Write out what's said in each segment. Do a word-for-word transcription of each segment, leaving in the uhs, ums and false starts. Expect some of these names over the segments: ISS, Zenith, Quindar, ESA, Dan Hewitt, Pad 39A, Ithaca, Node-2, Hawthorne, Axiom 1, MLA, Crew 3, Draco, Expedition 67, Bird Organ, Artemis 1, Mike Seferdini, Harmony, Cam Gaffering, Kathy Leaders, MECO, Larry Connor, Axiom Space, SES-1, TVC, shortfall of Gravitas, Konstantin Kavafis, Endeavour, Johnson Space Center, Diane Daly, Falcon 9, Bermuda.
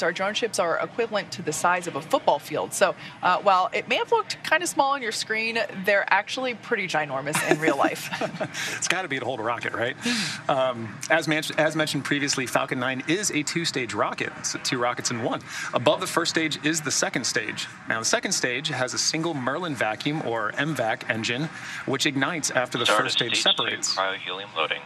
Our drone ships are equivalent to the size of a football field. So uh, while it may have looked kind of small on your screen, they're actually pretty ginormous in real life. It's got to be to hold a rocket, right? Um, as, man as mentioned previously, Falcon nine is a two-stage rocket. It's two rockets in one. Above the first stage is the second stage. Now, the second stage has a single Merlin vacuum, or M VAC, engine, which ignites after the first stage separates. Cryo-helium loading.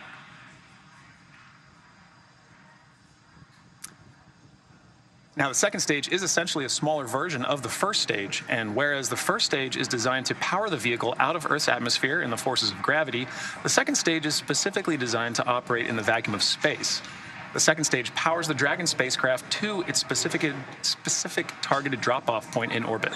Now, the second stage is essentially a smaller version of the first stage, and whereas the first stage is designed to power the vehicle out of Earth's atmosphere and the forces of gravity, the second stage is specifically designed to operate in the vacuum of space. The second stage powers the Dragon spacecraft to its specific, specific targeted drop-off point in orbit.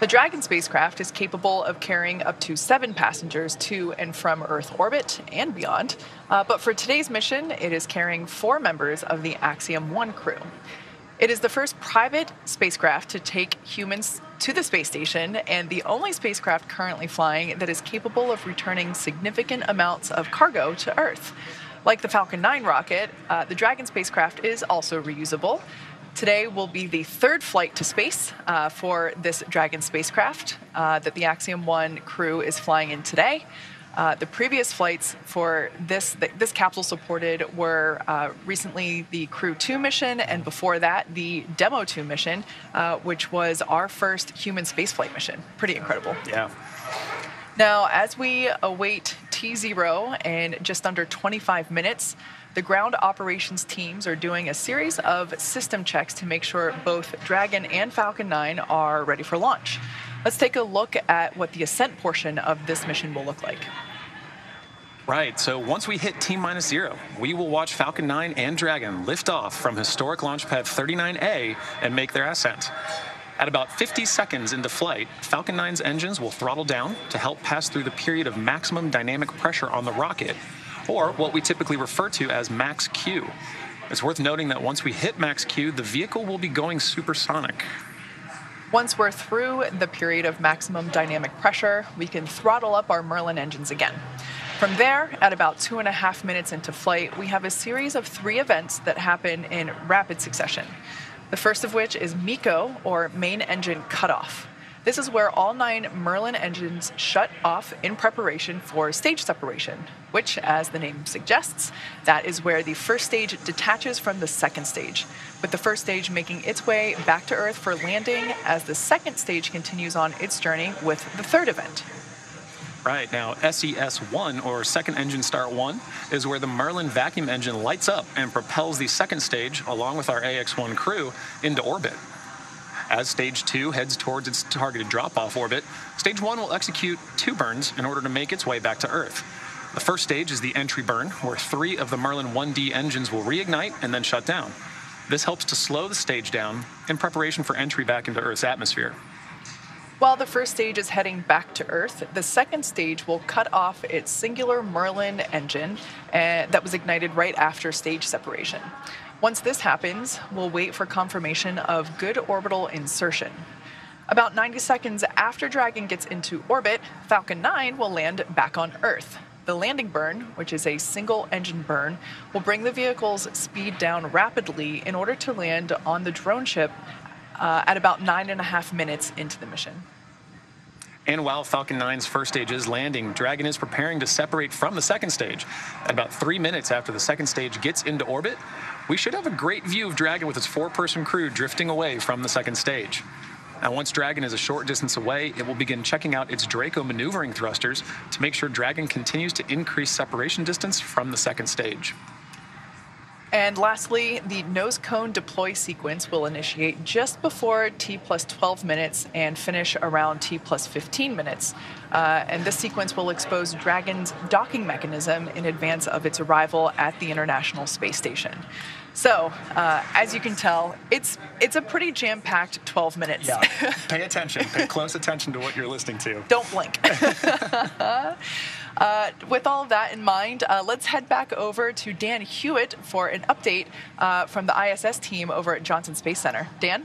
The Dragon spacecraft is capable of carrying up to seven passengers to and from Earth orbit and beyond, uh, but for today's mission, it is carrying four members of the Axiom one crew. It is the first private spacecraft to take humans to the space station and the only spacecraft currently flying that is capable of returning significant amounts of cargo to Earth. Like the Falcon nine rocket, uh, the Dragon spacecraft is also reusable. Today will be the third flight to space uh, for this Dragon spacecraft uh, that the Axiom one crew is flying in today. Uh, the previous flights for this th this capsule supported were uh, recently the Crew two mission, and before that, the Demo two mission, uh, which was our first human spaceflight mission. Pretty incredible. Yeah. Now, as we await T zero in just under twenty-five minutes, the ground operations teams are doing a series of system checks to make sure both Dragon and Falcon nine are ready for launch. Let's take a look at what the ascent portion of this mission will look like. Right, so once we hit T minus zero, we will watch Falcon nine and Dragon lift off from historic launch pad thirty-nine A and make their ascent. At about fifty seconds into flight, Falcon nine's engines will throttle down to help pass through the period of maximum dynamic pressure on the rocket, or what we typically refer to as max Q. It's worth noting that once we hit max Q, the vehicle will be going supersonic. Once we're through the period of maximum dynamic pressure, we can throttle up our Merlin engines again. From there, at about two and a half minutes into flight, we have a series of three events that happen in rapid succession. The first of which is MECO, or main engine cutoff. This is where all nine Merlin engines shut off in preparation for stage separation, which, as the name suggests, that is where the first stage detaches from the second stage, with the first stage making its way back to Earth for landing as the second stage continues on its journey with the third event. Right, now S E S one, or second engine start one, is where the Merlin vacuum engine lights up and propels the second stage, along with our A X one crew, into orbit. As stage two heads towards its targeted drop-off orbit, stage one will execute two burns in order to make its way back to Earth. The first stage is the entry burn, where three of the Merlin one D engines will reignite and then shut down. This helps to slow the stage down in preparation for entry back into Earth's atmosphere. While the first stage is heading back to Earth, the second stage will cut off its singular Merlin engine uh, that was ignited right after stage separation. Once this happens, we'll wait for confirmation of good orbital insertion. About ninety seconds after Dragon gets into orbit, Falcon nine will land back on Earth. The landing burn, which is a single engine burn, will bring the vehicle's speed down rapidly in order to land on the drone ship uh, at about nine and a half minutes into the mission. And while Falcon nine's first stage is landing, Dragon is preparing to separate from the second stage. At about three minutes after the second stage gets into orbit, we should have a great view of Dragon with its four-person crew drifting away from the second stage. Now, once Dragon is a short distance away, it will begin checking out its Draco maneuvering thrusters to make sure Dragon continues to increase separation distance from the second stage. And lastly, the nose cone deploy sequence will initiate just before T plus twelve minutes and finish around T plus fifteen minutes. Uh, and this sequence will expose Dragon's docking mechanism in advance of its arrival at the International Space Station. So, uh, as you can tell, it's it's a pretty jam-packed twelve minutes. Yeah, pay attention. Pay close attention to what you're listening to. Don't blink. Uh, with all of that in mind, uh, let's head back over to Dan Hewitt for an update uh, from the I S S team over at Johnson Space Center. Dan?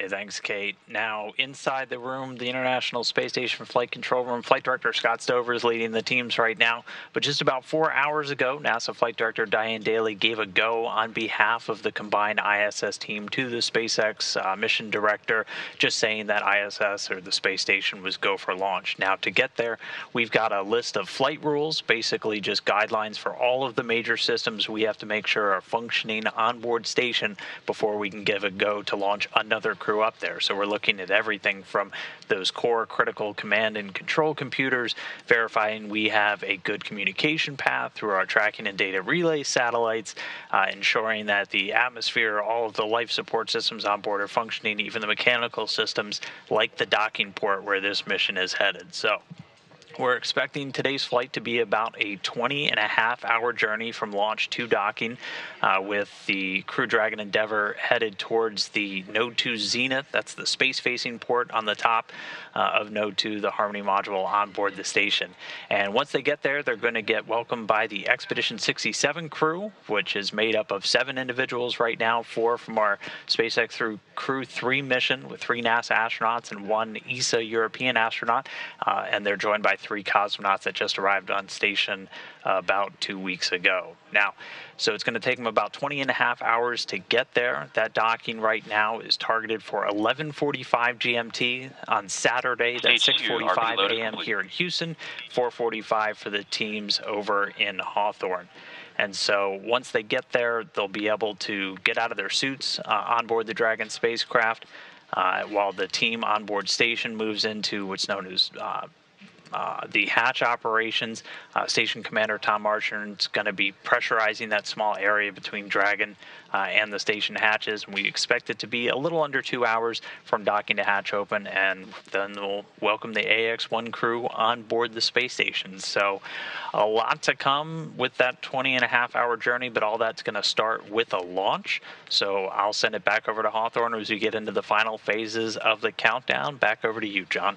Hey, thanks, Kate. Now, inside the room, the International Space Station Flight Control Room, Flight Director Scott Stover is leading the teams right now. But just about four hours ago, NASA Flight Director Diane Daly gave a go on behalf of the combined I S S team to the SpaceX uh, mission director, just saying that I S S, or the space station, was go for launch. Now, to get there, we've got a list of flight rules, basically just guidelines for all of the major systems we have to make sure are functioning onboard station before we can give a go to launch another crew up there. So we're looking at everything from those core critical command and control computers, verifying we have a good communication path through our tracking and data relay satellites, uh, ensuring that the atmosphere, all of the life support systems on board are functioning, even the mechanical systems like the docking port where this mission is headed. So we're expecting today's flight to be about a twenty and a half hour journey from launch to docking, uh, with the Crew Dragon Endeavour headed towards the Node two Zenith. That's the space-facing port on the top uh, of Node two, the Harmony module on board the station. And once they get there, they're going to get welcomed by the Expedition sixty-seven crew, which is made up of seven individuals right now, four from our SpaceX through Crew three mission with three NASA astronauts and one E S A European astronaut, uh, and they're joined by three cosmonauts that just arrived on station about two weeks ago. Now, so it's going to take them about twenty and a half hours to get there. That docking right now is targeted for eleven forty-five G M T on Saturday. That's six forty-five A M here in Houston, four forty-five for the teams over in Hawthorne. And so once they get there, they'll be able to get out of their suits uh, on board the Dragon spacecraft uh, while the team on board station moves into what's known as uh, Uh, the hatch operations. Uh, Station Commander Tom Marchand is going to be pressurizing that small area between Dragon uh, and the station hatches. We expect it to be a little under two hours from docking to hatch open, and then we'll welcome the A X one crew on board the space station. So a lot to come with that twenty and a half hour journey, but all that's going to start with a launch. So I'll send it back over to Hawthorne as we get into the final phases of the countdown. Back over to you, John.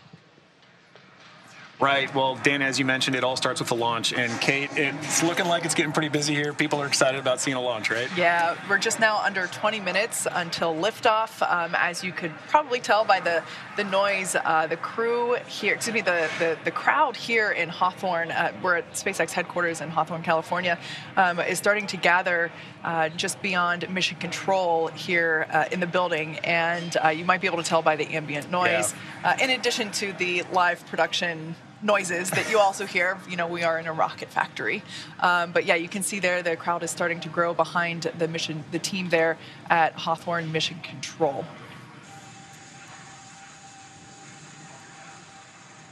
Right. Well, Dan, as you mentioned, it all starts with the launch. And Kate, it's looking like it's getting pretty busy here. People are excited about seeing a launch, right? Yeah, we're just now under twenty minutes until liftoff. Um, as you could probably tell by the, the noise, uh, the crew here, excuse me, the, the, the crowd here in Hawthorne, uh, we're at SpaceX headquarters in Hawthorne, California, um, is starting to gather uh, just beyond mission control here uh, in the building. And uh, you might be able to tell by the ambient noise, yeah. uh, in addition to the live production noises that you also hear. You know, we are in a rocket factory. Um, but yeah, you can see there the crowd is starting to grow behind the mission, the team there at Hawthorne Mission Control.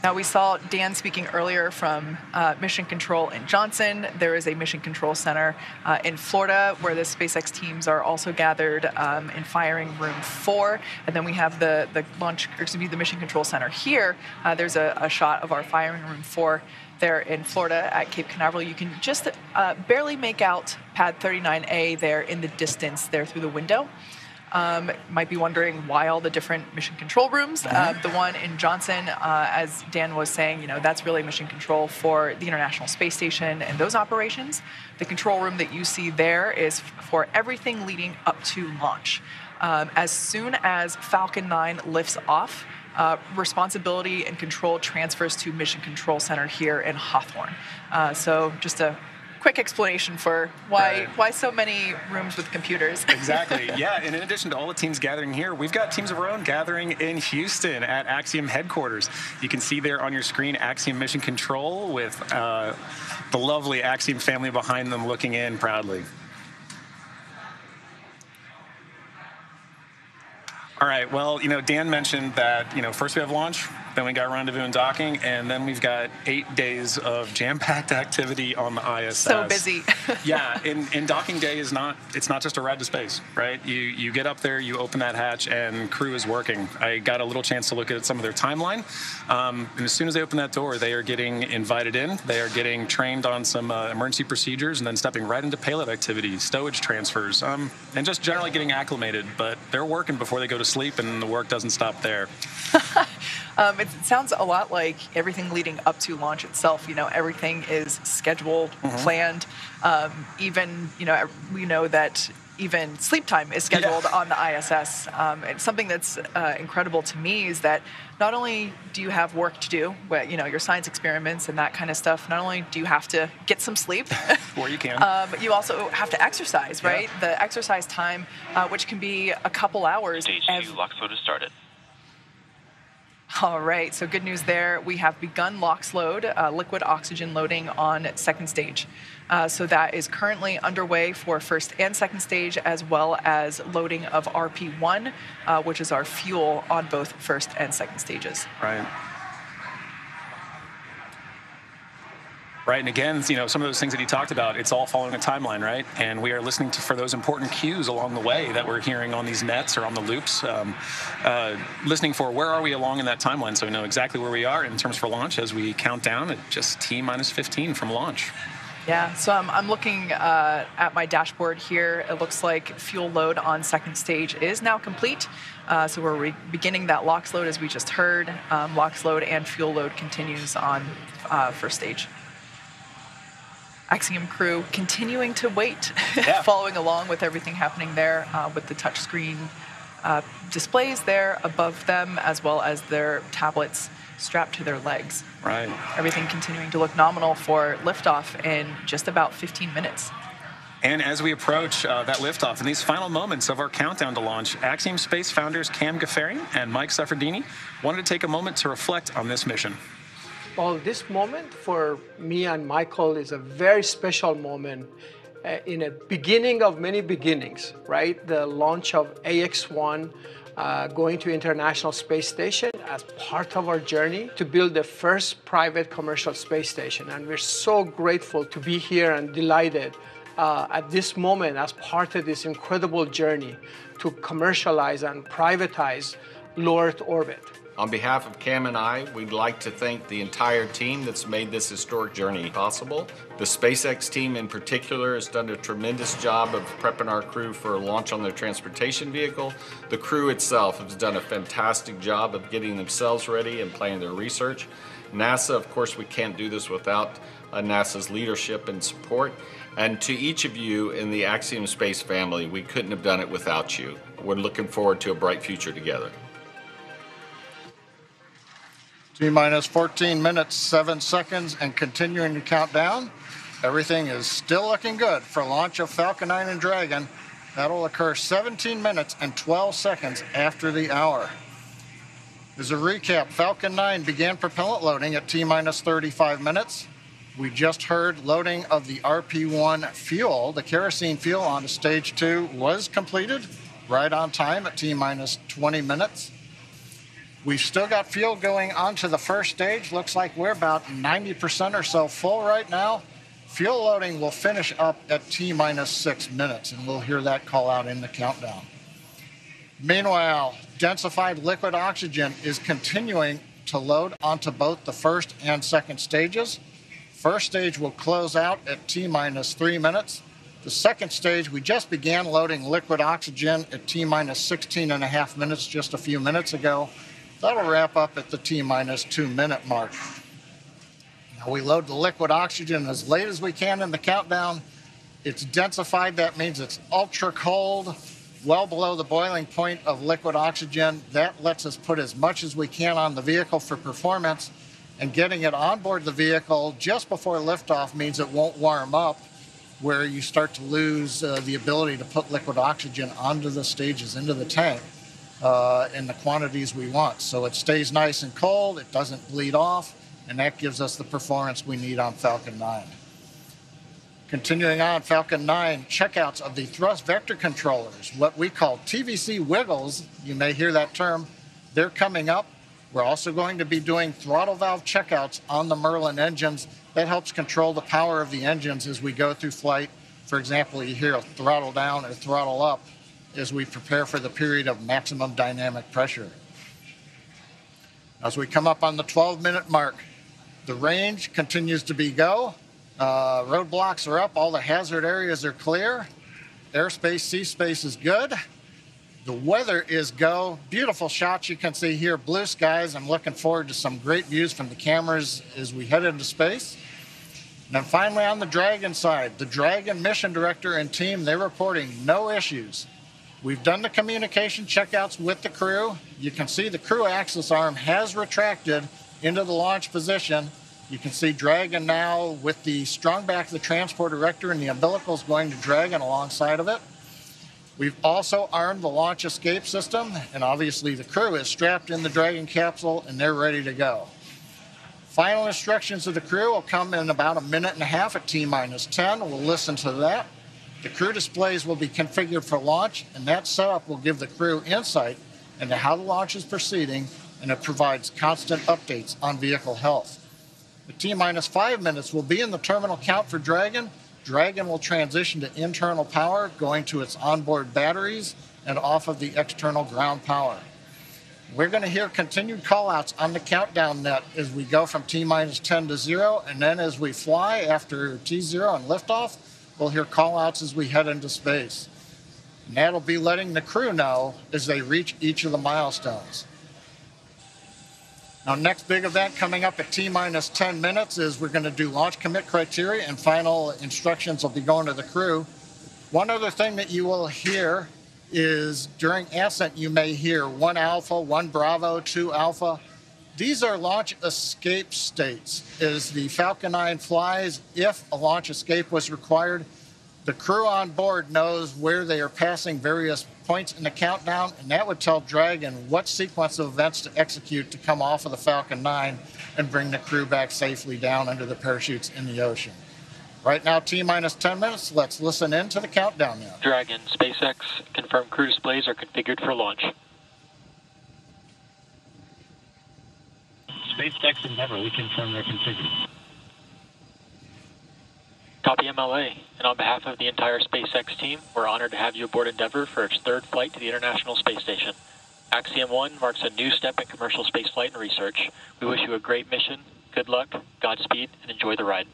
Now, we saw Dan speaking earlier from uh, Mission Control in Johnson. There is a Mission Control Center uh, in Florida where the SpaceX teams are also gathered um, in firing room four. And then we have the, the launch, or excuse me, the Mission Control Center here. Uh, there's a, a shot of our firing room four there in Florida at Cape Canaveral. You can just uh, barely make out Pad thirty-nine A there in the distance there through the window. Um, might be wondering why all the different mission control rooms. Uh, the one in Johnson, uh, as Dan was saying, you know, that's really mission control for the International Space Station and those operations. The control room that you see there is for everything leading up to launch. Um, as soon as Falcon nine lifts off, Uh, responsibility and control transfers to Mission Control Center here in Hawthorne. Uh, so just a quick explanation for why right. why so many rooms with computers. Exactly, yeah, and in addition to all the teams gathering here, we've got teams of our own gathering in Houston at Axiom headquarters. You can see there on your screen Axiom Mission Control with uh, the lovely Axiom family behind them looking in proudly. All right, well, you know, Dan mentioned that, you know, first we have launch, then we got rendezvous and docking, and then we've got eight days of jam-packed activity on the I S S. So busy. Yeah, and, and docking day is not, it's not just a ride to space, right? You, you get up there, you open that hatch, and crew is working. I got a little chance to look at some of their timeline, um, and as soon as they open that door, they are getting invited in, they are getting trained on some uh, emergency procedures, and then stepping right into payload activity, stowage transfers, um, and just generally getting acclimated, but they're working before they go to sleep, and the work doesn't stop there. um, it sounds a lot like everything leading up to launch itself. You know, everything is scheduled, mm-hmm. planned. Um, even, you know, we know that even sleep time is scheduled yeah. on the I S S. Um, and something that's uh, incredible to me is that not only do you have work to do, you know, your science experiments and that kind of stuff, not only do you have to get some sleep, or you can, um, but you also have to exercise, right? Yeah. The exercise time, uh, which can be a couple hours. Stage two, L O X load has started. All right, so good news there. We have begun LOX load, uh, liquid oxygen loading on second stage. Uh, so that is currently underway for first and second stage, as well as loading of R P one, uh, which is our fuel on both first and second stages. Right. Right, and again, you know, some of those things that he talked about, it's all following a timeline, right? And we are listening to, for those important cues along the way that we're hearing on these nets or on the loops, um, uh, listening for where are we along in that timeline, so we know exactly where we are in terms for launch as we count down at just T minus fifteen from launch. Yeah, so um, I'm looking uh, at my dashboard here. It looks like fuel load on second stage is now complete. Uh, so we're re beginning that LOX load, as we just heard. Um, LOX load and fuel load continues on uh, first stage. Axiom crew continuing to wait, yeah. following along with everything happening there uh, with the touchscreen uh, displays there above them, as well as their tablets strapped to their legs. Right. Everything continuing to look nominal for liftoff in just about fifteen minutes. And as we approach uh, that liftoff, in these final moments of our countdown to launch, Axiom Space founders Cam Gaffering and Mike Seferdini wanted to take a moment to reflect on this mission. Well, this moment for me and Michael is a very special moment uh, in a beginning of many beginnings, right? The launch of A X one, uh, going to International Space Station as part of our journey to build the first private commercial space station. And we're so grateful to be here and delighted uh, at this moment as part of this incredible journey to commercialize and privatize low Earth orbit. On behalf of Cam and I, we'd like to thank the entire team that's made this historic journey possible. The SpaceX team in particular has done a tremendous job of prepping our crew for a launch on their transportation vehicle. The crew itself has done a fantastic job of getting themselves ready and planning their research. NASA, of course, we can't do this without uh, NASA's leadership and support. And to each of you in the Axiom Space family, we couldn't have done it without you. We're looking forward to a bright future together. T minus fourteen minutes, seven seconds, and continuing to count down. Everything is still looking good for launch of Falcon nine and Dragon. That'll occur seventeen minutes and twelve seconds after the hour. As a recap, Falcon nine began propellant loading at T minus thirty-five minutes. We just heard loading of the R P one fuel. The kerosene fuel onto stage two was completed right on time at T minus twenty minutes. We've still got fuel going onto the first stage. Looks like we're about ninety percent or so full right now. Fuel loading will finish up at T minus six minutes, and we'll hear that call out in the countdown. Meanwhile, densified liquid oxygen is continuing to load onto both the first and second stages. First stage will close out at T minus three minutes. The second stage, we just began loading liquid oxygen at T minus sixteen and a half minutes just a few minutes ago. That'll wrap up at the T minus two minute mark. Now we load the liquid oxygen as late as we can in the countdown. It's densified, that means it's ultra cold, well below the boiling point of liquid oxygen. That lets us put as much as we can on the vehicle for performance, and getting it on board the vehicle just before liftoff means it won't warm up, where you start to lose uh, the ability to put liquid oxygen onto the stages, into the tank. Uh, in the quantities we want. So it stays nice and cold, it doesn't bleed off, and that gives us the performance we need on Falcon nine. Continuing on, Falcon nine checkouts of the thrust vector controllers, what we call T V C wiggles, you may hear that term, they're coming up. We're also going to be doing throttle valve checkouts on the Merlin engines. That helps control the power of the engines as we go through flight. For example, you hear throttle down or throttle up as we prepare for the period of maximum dynamic pressure. As we come up on the twelve minute mark, the range continues to be go. Uh, roadblocks are up, all the hazard areas are clear. Airspace, sea space is good. The weather is go. Beautiful shots you can see here, blue skies. I'm looking forward to some great views from the cameras as we head into space. Then finally, on the Dragon side, the Dragon mission director and team, they're reporting no issues. We've done the communication checkouts with the crew. You can see the crew axis arm has retracted into the launch position. You can see Dragon now with the strong back of the transport director and the umbilicals going to Dragon alongside of it. We've also armed the launch escape system, and obviously the crew is strapped in the Dragon capsule and they're ready to go. Final instructions of the crew will come in about a minute and a half at T minus ten. We'll listen to that. The crew displays will be configured for launch, and that setup will give the crew insight into how the launch is proceeding, and it provides constant updates on vehicle health. At T minus five minutes, we'll be in the terminal count for Dragon. Dragon will transition to internal power, going to its onboard batteries and off of the external ground power. We're going to hear continued callouts on the countdown net as we go from T minus ten to zero, and then as we fly after T zero and liftoff, we'll hear callouts as we head into space. And that'll be letting the crew know as they reach each of the milestones. Now, next big event coming up at T minus ten minutes is we're going to do launch commit criteria, and final instructions will be going to the crew. One other thing that you will hear is during ascent you may hear one alpha, one bravo, two alpha. These are launch escape states. As the Falcon nine flies, if a launch escape was required, the crew on board knows where they are passing various points in the countdown, and that would tell Dragon what sequence of events to execute to come off of the Falcon nine and bring the crew back safely down under the parachutes in the ocean. Right now, T minus ten minutes, let's listen in to the countdown now. Dragon, SpaceX, confirm crew displays are configured for launch. SpaceX Endeavour, we confirm they're configured. Copy M L A, and on behalf of the entire SpaceX team, we're honored to have you aboard Endeavour for its third flight to the International Space Station. Axiom one marks a new step in commercial spaceflight and research. We wish you a great mission, good luck, Godspeed, and enjoy the ride.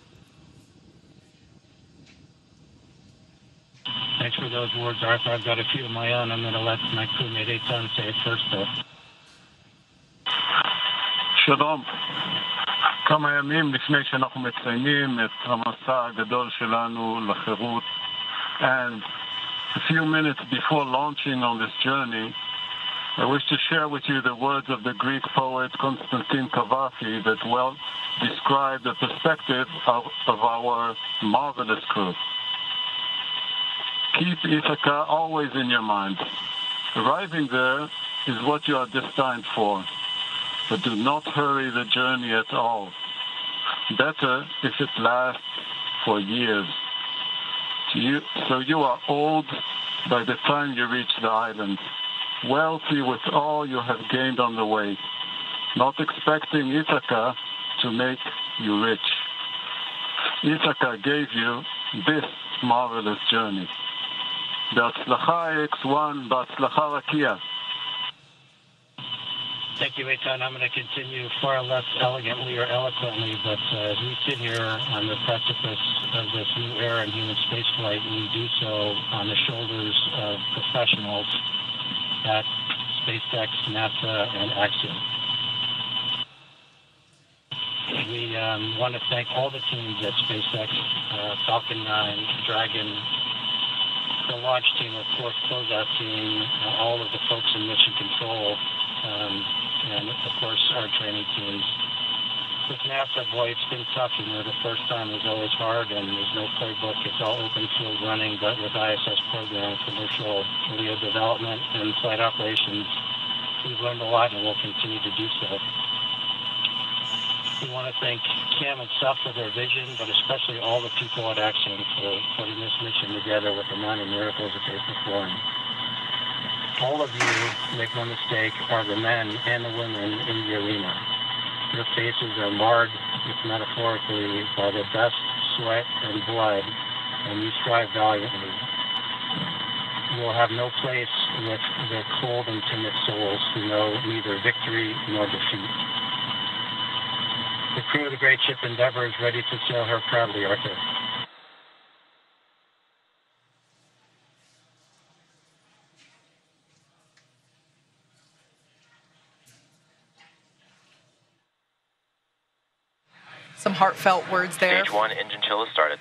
Thanks for those words, Arthur. I've got a few of my own. I'm going to let my crewmate Eitan say it first, though. שלום. כמה ימים לפני שאנחנו מציינים את המסע הגדול שלנו לחירות. And a few minutes before launching on this journey, I wish to share with you the words of the Greek poet Konstantin Kavafis that well describe the perspective of, of our marvelous crew. Keep Ithaca always in your mind. Arriving there is what you are destined for, but do not hurry the journey at all. Better if it lasts for years. So you, so you are old by the time you reach the island, wealthy with all you have gained on the way, not expecting Ithaca to make you rich. Ithaca gave you this marvelous journey. Batzlacha X one, Batzlacha Rakia. Thank you, Eitan. I'm going to continue far less elegantly or eloquently, but uh, as we sit here on the precipice of this new era in human spaceflight, we do so on the shoulders of professionals at SpaceX, NASA, and Axiom. We um, want to thank all the teams at SpaceX, uh, Falcon nine, Dragon, the launch team, of course, closeout team, uh, all of the folks in mission control, um, and of course our training teams. With NASA, boy, it's been tough. You know, the first time is always hard, and there's no playbook. It's all open field running, but with I S S program, commercial LEO development, and flight operations, we've learned a lot, and we'll continue to do so. We want to thank Cam and Seth for their vision, but especially all the people at Axiom for putting this mission together with the amount of miracles that they've performed. All of you, make no mistake, are the men and the women in the arena. Your faces are marred, if metaphorically, by the best sweat and blood, and you strive valiantly. You will have no place with the cold and timid souls who know neither victory nor defeat. The crew of the great ship Endeavour is ready to sail her proudly, Arthur. Some heartfelt words there. Stage one, engine chill has started.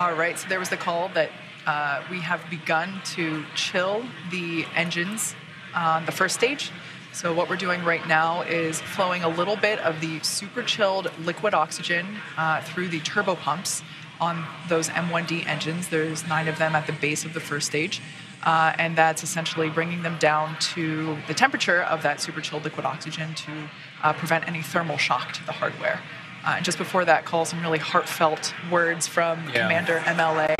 All right, so there was the call that uh, we have begun to chill the engines on the first stage. So what we're doing right now is flowing a little bit of the super chilled liquid oxygen uh, through the turbo pumps on those M one D engines. There's nine of them at the base of the first stage. Uh, and that's essentially bringing them down to the temperature of that super chilled liquid oxygen to uh, prevent any thermal shock to the hardware. Uh, and just before that call, some really heartfelt words from yeah. Commander M L A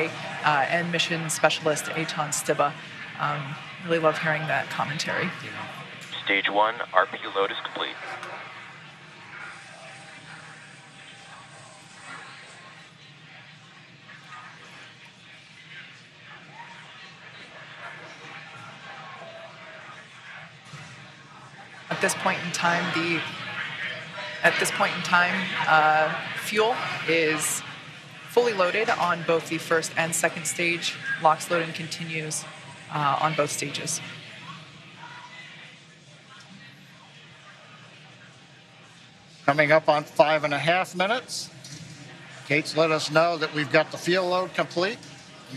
uh, and Mission Specialist Eitan Stiba. Um, really love hearing that commentary. Yeah. Stage one, R P load is complete. At this point in time, the at this point in time, uh, fuel is fully loaded on both the first and second stage. LOX loading continues uh, on both stages. Coming up on five and a half minutes, Kate's let us know that we've got the fuel load complete.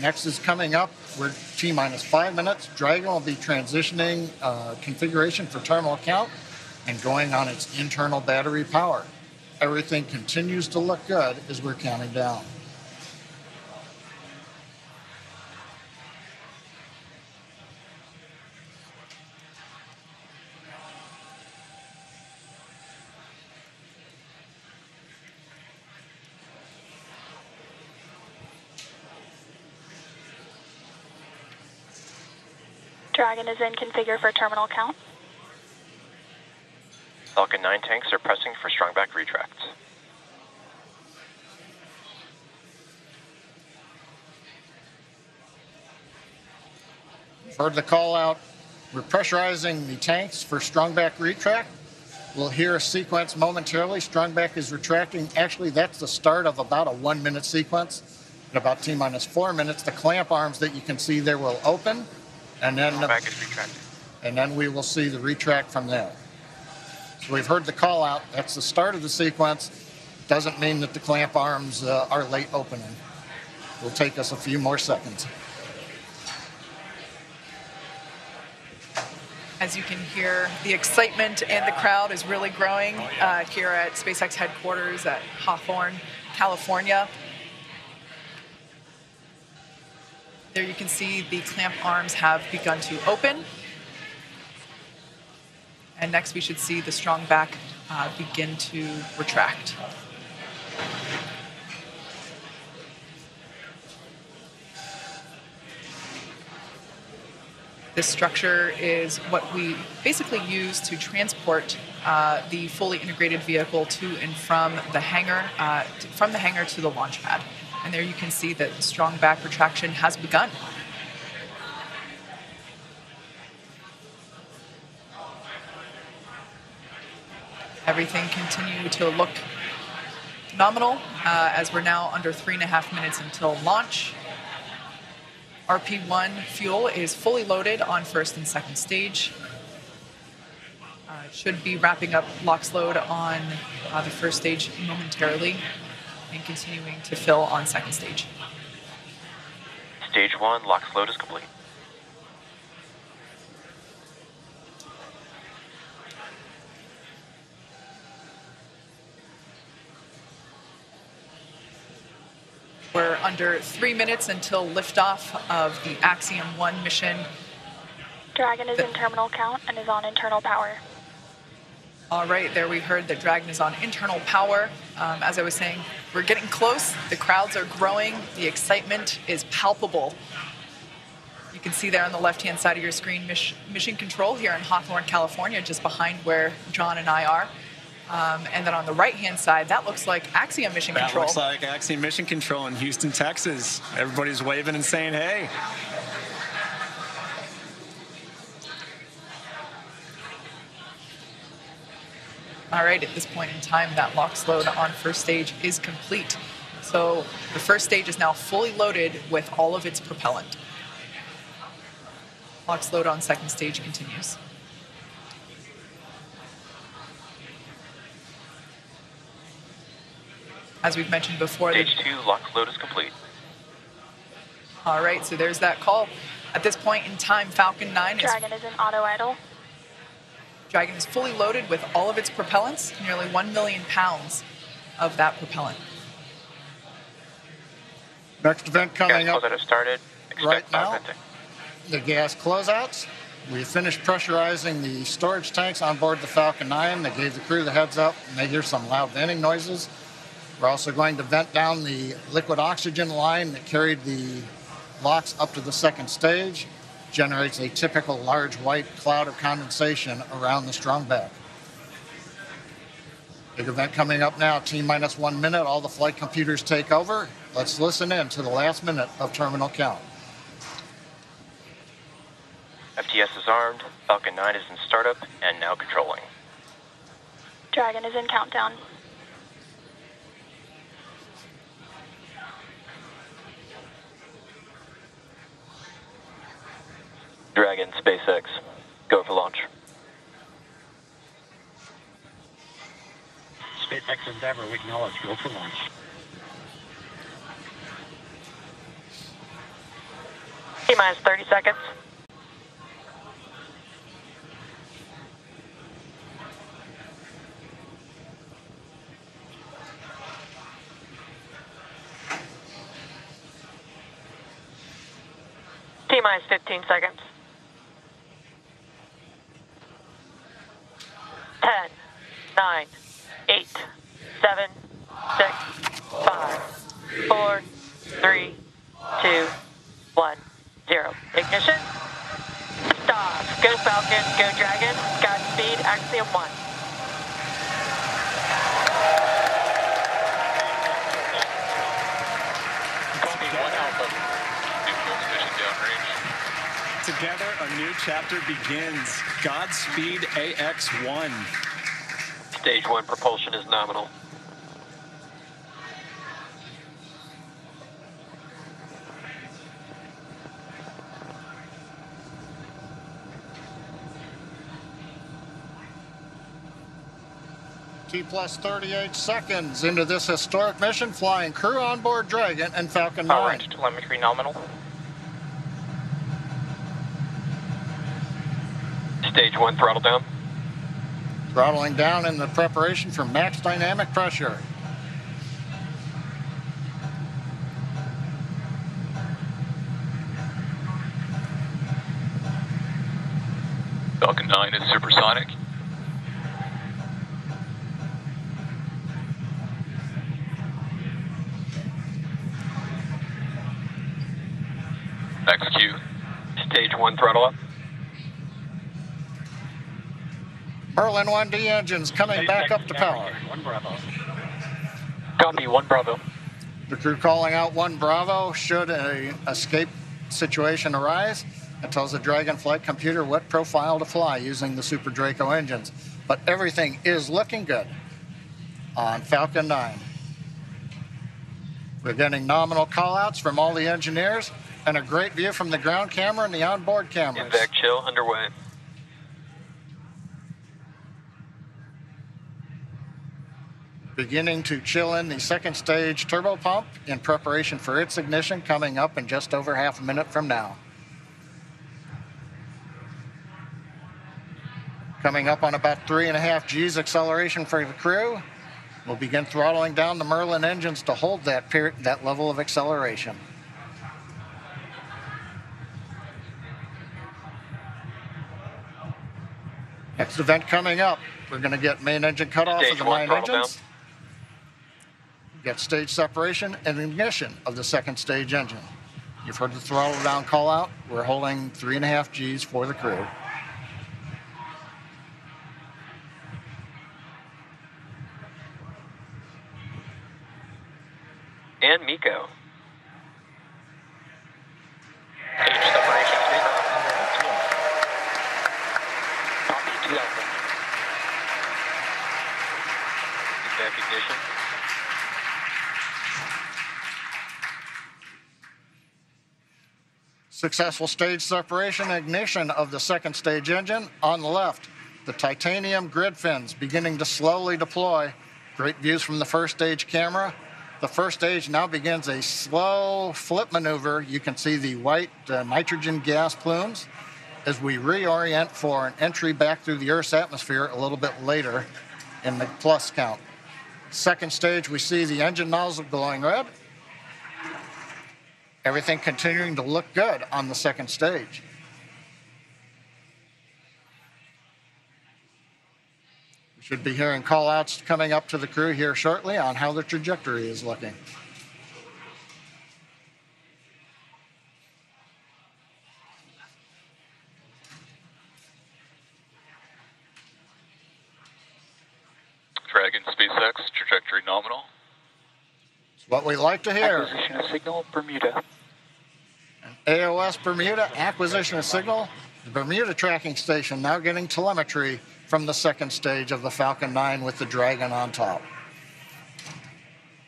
Next is coming up. We're T minus five minutes. Dragon will be transitioning uh, configuration for terminal count and going on its internal battery power. Everything continues to look good as we're counting down. Dragon is in configure for terminal count. Falcon nine tanks are pressing for strong back retracts. Heard the call out. We're pressurizing the tanks for strong back retract. We'll hear a sequence momentarily. Strong back is retracting. Actually, that's the start of about a one minute sequence. In about T minus four minutes, the clamp arms that you can see there will open. And then, the, and then we will see the retract from there. So we've heard the call out. That's the start of the sequence. Doesn't mean that the clamp arms uh, are late opening. It'll take us a few more seconds. As you can hear, the excitement and the crowd is really growing oh, yeah. uh, here at SpaceX headquarters at Hawthorne, California. There you can see the clamp arms have begun to open. And next we should see the strong back uh, begin to retract. This structure is what we basically use to transport uh, the fully integrated vehicle to and from the hangar, uh, from the hangar to the launch pad. And there you can see that strong back retraction has begun. Everything continues to look nominal uh, as we're now under three and a half minutes until launch. R P one fuel is fully loaded on first and second stage. Uh, it should be wrapping up LOX load on uh, the first stage momentarily, and continuing to fill on second stage. Stage one, LOX load is complete. We're under three minutes until liftoff of the Axiom one mission. Dragon is in terminal count and is on internal power. All right, there we heard that Dragon is on internal power. Um, as I was saying, we're getting close. The crowds are growing. The excitement is palpable. You can see there on the left-hand side of your screen, Mission Control here in Hawthorne, California, just behind where John and I are. Um, and then on the right-hand side, that looks like Axiom Mission that Control. That looks like Axiom Mission Control in Houston, Texas. Everybody's waving and saying, hey. All right, at this point in time, that LOX load on first stage is complete. So the first stage is now fully loaded with all of its propellant. LOX load on second stage continues. as we've mentioned before. Stage two, LOX load is complete. All right, so there's that call. At this point in time, Falcon nine is... Dragon is in auto idle. Dragon is fully loaded with all of its propellants, nearly one million pounds of that propellant. Next event coming gas up. That have started. Expect right now, venting. The gas closeouts. We finished pressurizing the storage tanks on board the Falcon nine. They gave the crew the heads up, and they hear some loud venting noises. We're also going to vent down the liquid oxygen line that carried the LOX up to the second stage. Generates a typical large white cloud of condensation around the strong bag. Big event coming up now, T minus one minute, all the flight computers take over. Let's listen in to the last minute of terminal count. F T S is armed, Falcon nine is in startup and now controlling. Dragon is in countdown. Dragon, SpaceX, go for launch. SpaceX Endeavour, we acknowledge, go for launch. T minus thirty seconds. T minus fifteen seconds. ten, nine, eight, seven, six, five, four, three, two, one, zero. Ignition. Stop. Go Falcon, go Dragon. Godspeed, Axiom one. Copy one Alpha. New fuel station downrange. Together, a new chapter begins. Godspeed, A X one. Stage one propulsion is nominal. T plus thirty-eight seconds into this historic mission, flying crew on board Dragon and Falcon nine. Power range telemetry nominal. Stage one throttle down. Throttling down in the preparation for max dynamic pressure. Falcon nine is supersonic. One throttle up. Merlin one D engines coming back up to power. One Bravo. Copy, one Bravo. The crew calling out one Bravo should an escape situation arise. It tells the Dragon flight computer what profile to fly using the Super Draco engines. But everything is looking good on Falcon nine. We're getting nominal callouts from all the engineers, and a great view from the ground camera and the onboard cameras. M VAC chill underway. Beginning to chill in the second stage turbo pump in preparation for its ignition coming up in just over half a minute from now. Coming up on about three and a half G's acceleration for the crew, we'll begin throttling down the Merlin engines to hold that period, that level of acceleration. Next event coming up, we're going to get main engine cutoff of the nine engines, get stage separation and ignition of the second stage engine. You've heard the throttle down call out. We're holding three and a half G's for the crew. And MECO. Successful stage separation, ignition of the second stage engine. On the left, the titanium grid fins beginning to slowly deploy. Great views from the first stage camera The first stage now begins a slow flip maneuver. You can see the white uh, nitrogen gas plumes as we reorient for an entry back through the Earth's atmosphere a little bit later in the plus count. Second stage, we see the engine nozzle glowing red. Everything continuing to look good on the second stage. We should be hearing call-outs coming up to the crew here shortly on how the trajectory is looking. Dragon, SpaceX, trajectory nominal. It's what we like to hear. Acquisition of signal, Bermuda. A O S Bermuda, acquisition of signal. The Bermuda tracking station now getting telemetry from the second stage of the Falcon nine with the Dragon on top.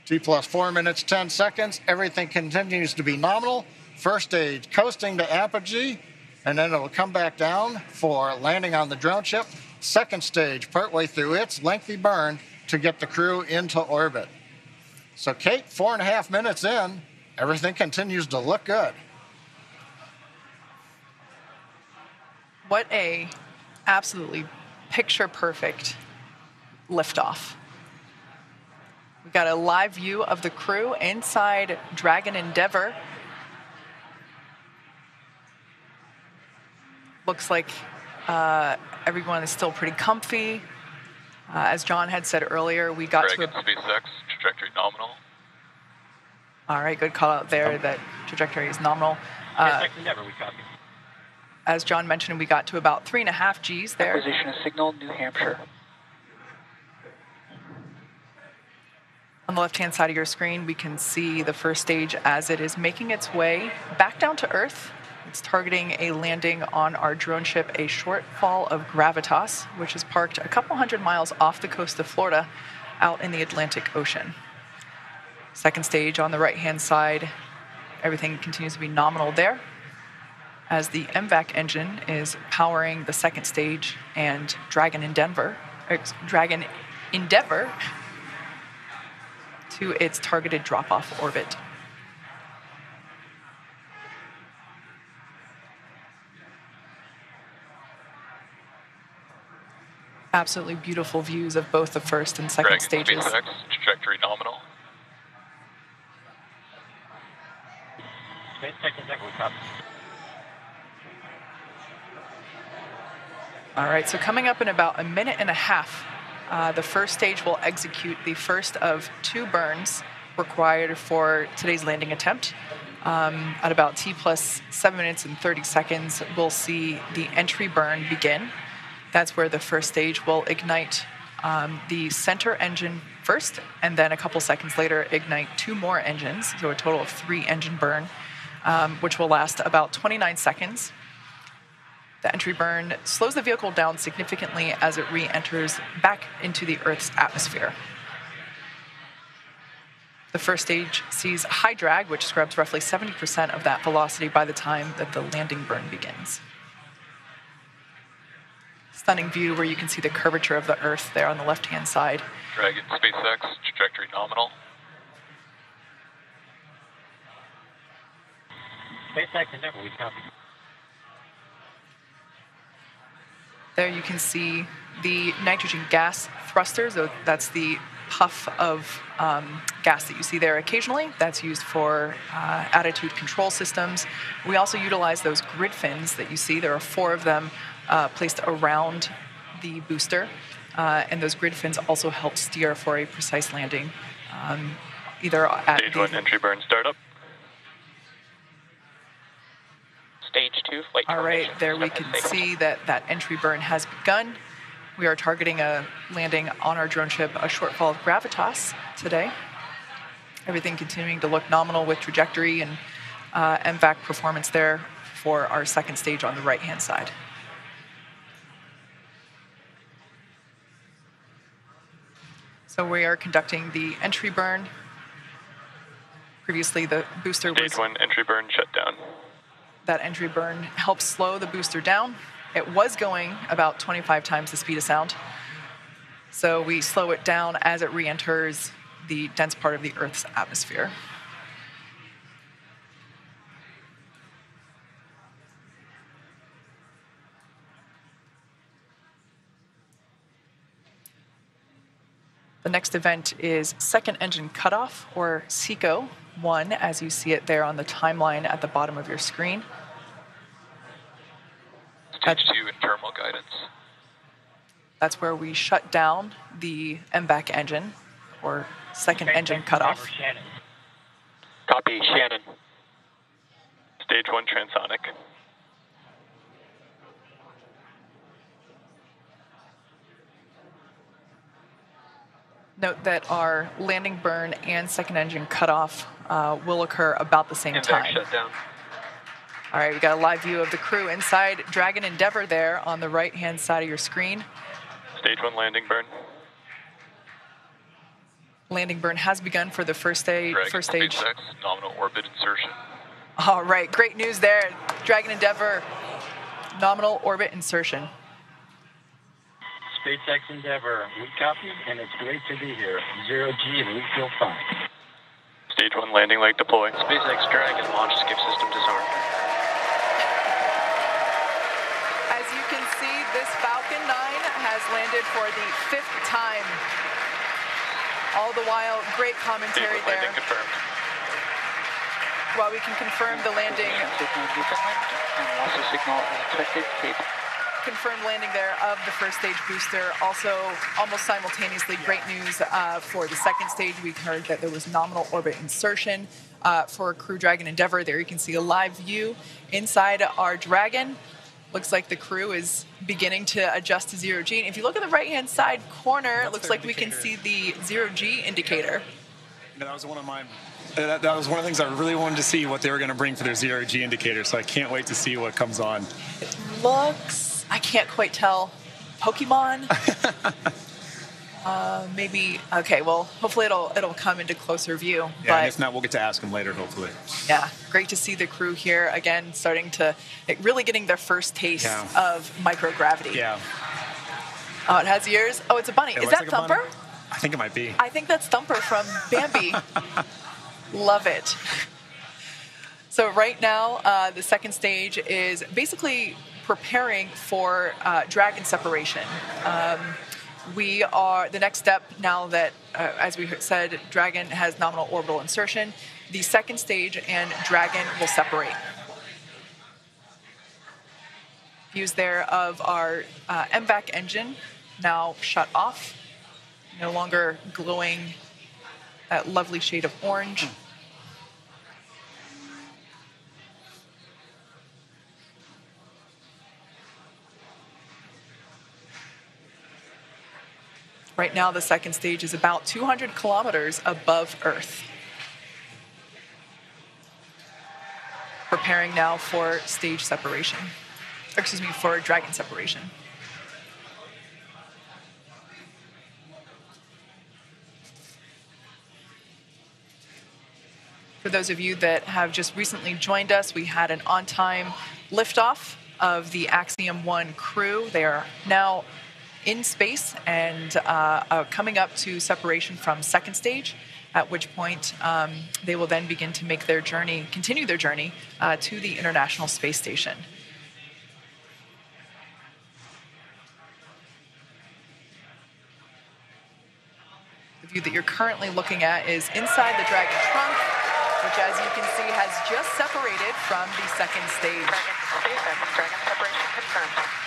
T plus four minutes, ten seconds. Everything continues to be nominal. First stage coasting to apogee, and then it'll come back down for landing on the drone ship. Second stage partway through its lengthy burn to get the crew into orbit. So Kate, four and a half minutes in, everything continues to look good. What a absolutely picture perfect liftoff. We've got a live view of the crew inside Dragon Endeavour. Looks like uh, everyone is still pretty comfy. Uh, as John had said earlier, we got Dragon, to a... SpaceX, trajectory nominal. All right, good call out there. Oh. That trajectory is nominal. Uh, yes, never we copy. As John mentioned, we got to about three and a half G's there. Acquisition of signal, New Hampshire. On the left-hand side of your screen, we can see the first stage as it is making its way back down to Earth. It's targeting a landing on our drone ship, a shortfall of Gravitas, which is parked a couple hundred miles off the coast of Florida out in the Atlantic Ocean. Second stage on the right-hand side, everything continues to be nominal there as the M VAC engine is powering the second stage and Dragon Endeavour, Dragon Endeavour to its targeted drop-off orbit. Absolutely beautiful views of both the first and second Dragon stages. SpaceX, trajectory nominal. All right, so coming up in about a minute and a half, uh, the first stage will execute the first of two burns required for today's landing attempt. Um, at about T plus seven minutes and thirty seconds, we'll see the entry burn begin. That's where the first stage will ignite um, the center engine first, and then a couple seconds later ignite two more engines, so a total of three engine burn, um, which will last about twenty-nine seconds. The entry burn slows the vehicle down significantly as it re-enters back into the Earth's atmosphere. The first stage sees high drag, which scrubs roughly seventy percent of that velocity by the time that the landing burn begins. Stunning view where you can see the curvature of the Earth there on the left-hand side. Dragon, SpaceX, trajectory nominal. SpaceX, Endeavour, we copy. There you can see the nitrogen gas thrusters. That's the puff of um, gas that you see there occasionally. That's used for uh, attitude control systems. We also utilize those grid fins that you see. There are four of them. Uh, placed around the booster, uh, and those grid fins also help steer for a precise landing. Um, either at stage one entry burn startup. Stage two flight. All right, there we can see that that entry burn has begun. We are targeting a landing on our drone ship, a shortfall of Gravitas today. Everything continuing to look nominal with trajectory and uh, M VAC performance there for our second stage on the right-hand side. So we are conducting the entry burn. Previously, the booster Stage was... Stage one, entry burn, shutdown. That entry burn helps slow the booster down. It was going about twenty-five times the speed of sound. So we slow it down as it re-enters the dense part of the Earth's atmosphere. The next event is second engine cutoff, or SECO one, as you see it there on the timeline at the bottom of your screen. Stage two in terminal guidance. That's where we shut down the M VAC engine, or second State engine cutoff. Shannon. Copy, Shannon. Stage one transonic. Note that our landing burn and second engine cutoff uh, will occur about the same Endeavour time. Shut down. All right, we got a live view of the crew inside Dragon Endeavour there on the right-hand side of your screen. Stage one landing burn. Landing burn has begun for the first, day, first stage. SpaceX, nominal orbit insertion. All right, great news there. Dragon Endeavour, nominal orbit insertion. SpaceX Endeavour, we copy, and it's great to be here. Zero G, and we feel fine. Stage one landing leg deploy. SpaceX Dragon launch skip system disarm. As you can see, this Falcon nine has landed for the fifth time. All the while, great commentary there. Landing confirmed. While we can confirm the landing. And also signal expected state. Confirmed landing there of the first stage booster. Also, almost simultaneously, great news uh, for the second stage. We heard that there was nominal orbit insertion uh, for Crew Dragon Endeavour. There you can see a live view inside our Dragon. Looks like the crew is beginning to adjust to zero G. And if you look at the right-hand side corner, it looks like we can see the zero G indicator. Yeah, that was one of my. That, that was one of the things I really wanted to see, what they were going to bring for their zero G indicator. So I can't wait to see what comes on. It looks. I can't quite tell. Pokemon? uh, maybe. Okay. Well, hopefully it'll it'll come into closer view. Yeah. But and if not, we'll get to ask them later. Hopefully. Yeah. Great to see the crew here again, starting to like, really getting their first taste yeah. of microgravity. Yeah. Oh, it has ears. Oh, it's a bunny. It Is that like Thumper? I think it might be. I think that's Thumper from Bambi. Love it. So right now, uh, the second stage is basically preparing for uh, Dragon separation. Um, we are, the next step now that, uh, as we said, Dragon has nominal orbital insertion, the second stage and Dragon will separate. Views there of our uh, M VAC engine now shut off, no longer glowing that lovely shade of orange. Right now, the second stage is about two hundred kilometers above Earth. Preparing now for stage separation. Or excuse me, for Dragon separation. For those of you that have just recently joined us, we had an on-time liftoff of the Axiom one crew. They are now in space and uh, uh, coming up to separation from second stage, at which point um, they will then begin to make their journey, continue their journey uh, to the International Space Station. The view that you're currently looking at is inside the Dragon trunk, which as you can see has just separated from the second stage. Dragon SpaceX, Dragon separation confirmed.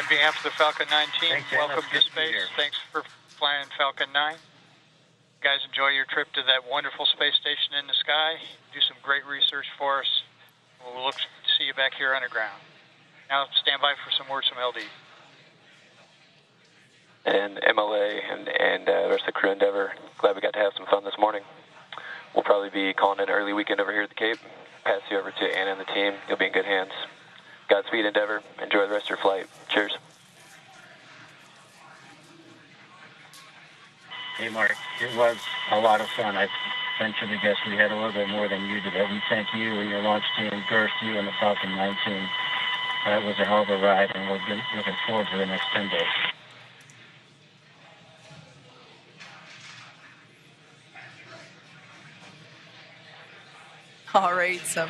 On behalf of the Falcon nine team, Thanks, welcome to space. Thanks for flying Falcon nine. Guys, enjoy your trip to that wonderful space station in the sky. Do some great research for us. We'll look to see you back here underground. Now stand by for some words from L D. And M L A and, and uh, the rest of the crew Endeavour. Glad we got to have some fun this morning. We'll probably be calling it an early weekend over here at the Cape. Pass you over to Anna and the team. You'll be in good hands. Godspeed, Endeavour. Enjoy the rest of your flight. Cheers. Hey, Mark. It was a lot of fun. I venture to guess we had a little bit more than you did. We thank you and your launch team, Gerst, you and the Falcon nine team. That was a hell of a ride, and we're looking forward to the next ten days. All right, some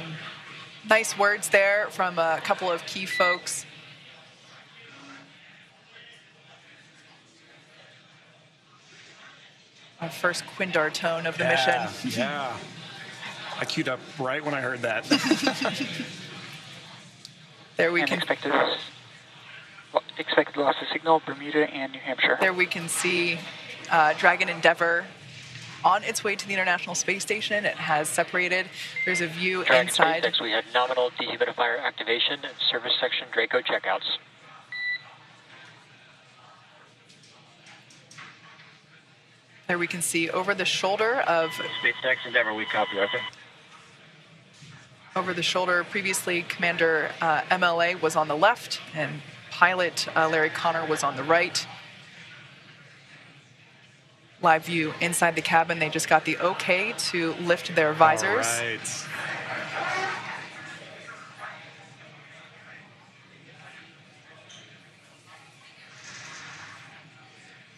nice words there from a couple of key folks. Our first Quindar tone of the yeah, mission. Yeah, I queued up right when I heard that. There we and can expected, expected loss of signal, Bermuda and New Hampshire. There we can see uh, Dragon Endeavour on its way to the International Space Station. It has separated. There's a view Dragon inside. SpaceX, we had nominal dehumidifier activation and service section Draco checkouts. There we can see over the shoulder of SpaceX Endeavour, we copy, Arthur. Over the shoulder, previously Commander uh, M L A was on the left and pilot uh, Larry Connor was on the right. Live view inside the cabin. They just got the okay to lift their visors. All right.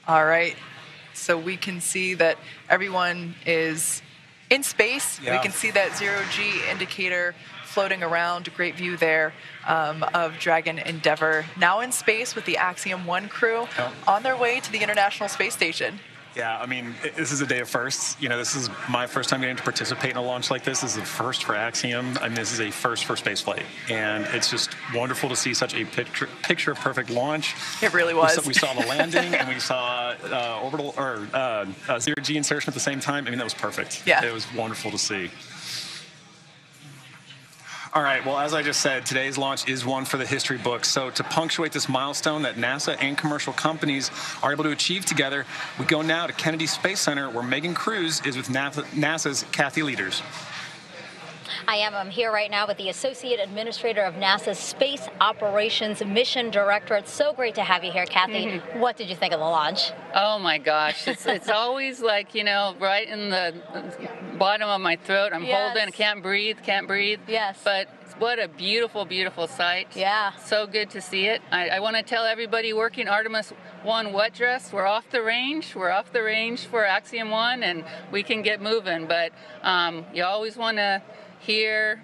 All right. So we can see that everyone is in space. Yeah. We can see that zero G indicator floating around. Great view there um, of Dragon Endeavour. Now in space with the Axiom one crew oh. on their way to the International Space Station. Yeah, I mean, it, this is a day of firsts. You know, this is my first time getting to participate in a launch like this. This is a first for Axiom. I mean, this is a first for spaceflight. And it's just wonderful to see such a picture, picture perfect launch. It really was. We saw, we saw the landing and we saw uh, orbital or uh, uh, zero G insertion at the same time. I mean, that was perfect. Yeah. It was wonderful to see. All right, well, as I just said, today's launch is one for the history books. So to punctuate this milestone that NASA and commercial companies are able to achieve together, we go now to Kennedy Space Center, where Megan Cruz is with NASA's Kathy Leaders. I am. I'm here right now with the Associate Administrator of NASA's Space Operations Mission Directorate. It's so great to have you here, Kathy. Mm-hmm. What did you think of the launch? Oh, my gosh. It's, it's always like, you know, right in the bottom of my throat. I'm yes. holding. I can't breathe. Can't breathe. Yes. But what a beautiful, beautiful sight. Yeah. So good to see it. I, I want to tell everybody working Artemis one wet dress, we're off the range. We're off the range for Axiom one, and we can get moving. But um, you always want to hear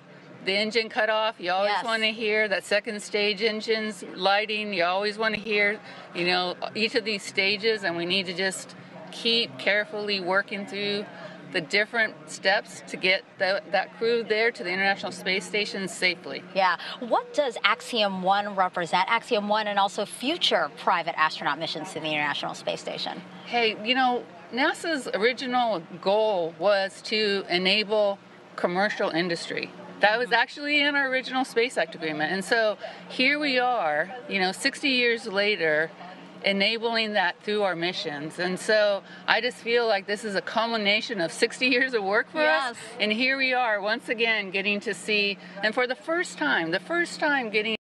the engine cut off. You always yes. want to hear that second stage engines lighting. You always want to hear, you know, each of these stages, and we need to just keep carefully working through the different steps to get the, that crew there to the International Space Station safely. Yeah. What does Axiom one represent? Axiom one and also future private astronaut missions to the International Space Station. Hey, you know, NASA's original goal was to enable commercial industry. That was actually in our original Space Act agreement. And so here we are, you know, sixty years later, enabling that through our missions. And so I just feel like this is a culmination of sixty years of work for yes. us. And here we are once again getting to see, and for the first time, the first time getting